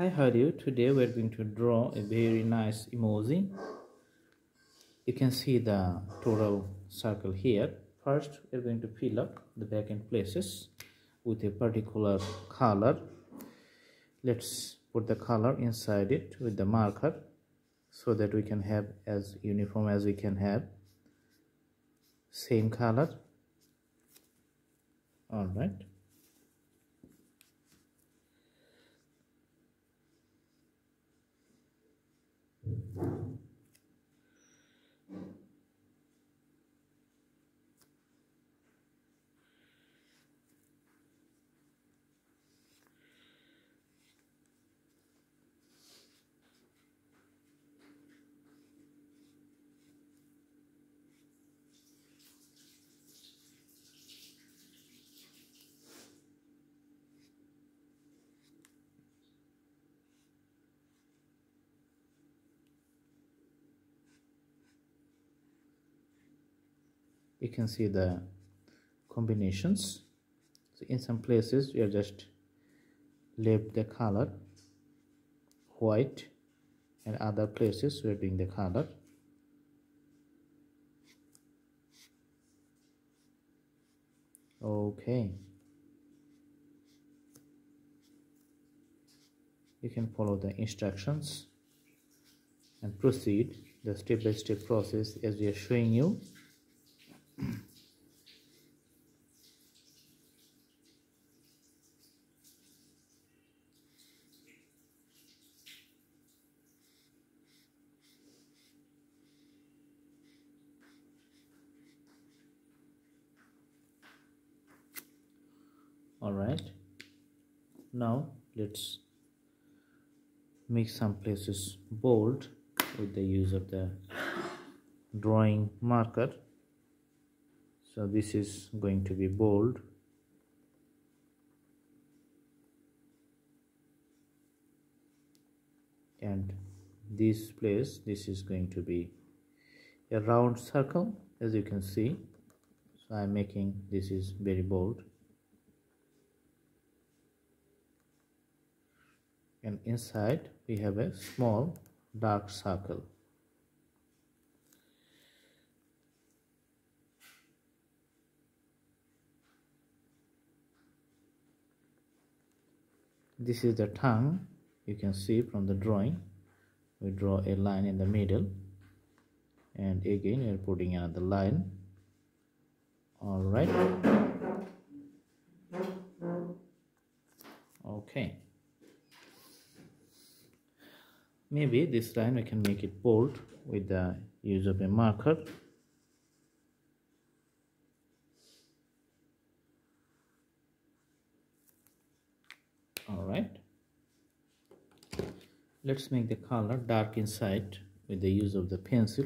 Hi, how are you? Today we're going to draw a very nice emoji. You can see the total circle here. First, we're going to fill up the vacant places with a particular color. Let's put the color inside it with the marker so that we can have as uniform as we can have. Same color. All right. You can see the combinations. So in some places we are just left the color white, and other places we are doing the color. Okay, you can follow the instructions and proceed the step-by-step process as we are showing you. All right, now let's make some places bold with the use of the drawing marker. So this is going to be bold. And this place, this is going to be a round circle, as you can see. So I'm making this is very bold. And inside we have a small dark circle. This is the tongue. You can see from the drawing we draw a line in the middle, and again we are putting another line. All right. Okay, maybe this line we can make it bold with the use of a marker. Alright, let's make the color dark inside with the use of the pencil.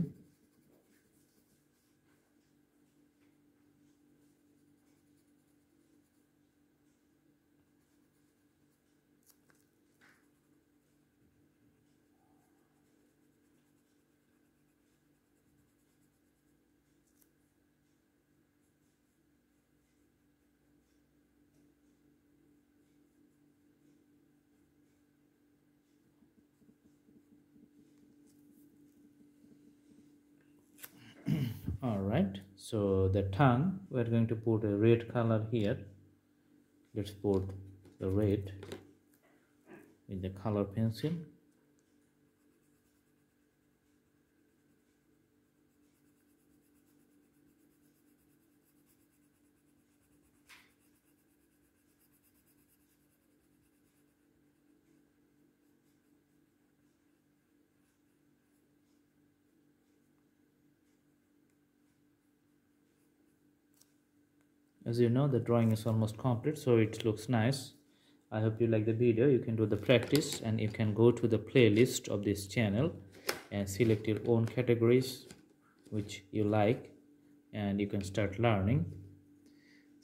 All right, so the tongue, we're going to put a red color here. Let's put the red with the color pencil. As you know, the drawing is almost complete, so it looks nice. I hope you like the video. You can do the practice, and you can go to the playlist of this channel and select your own categories which you like, and you can start learning.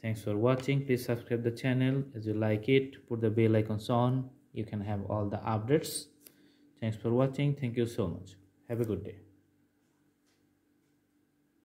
Thanks for watching. Please subscribe the channel as you like it. Put the bell icons on. You can have all the updates. Thanks for watching. Thank you so much. Have a good day.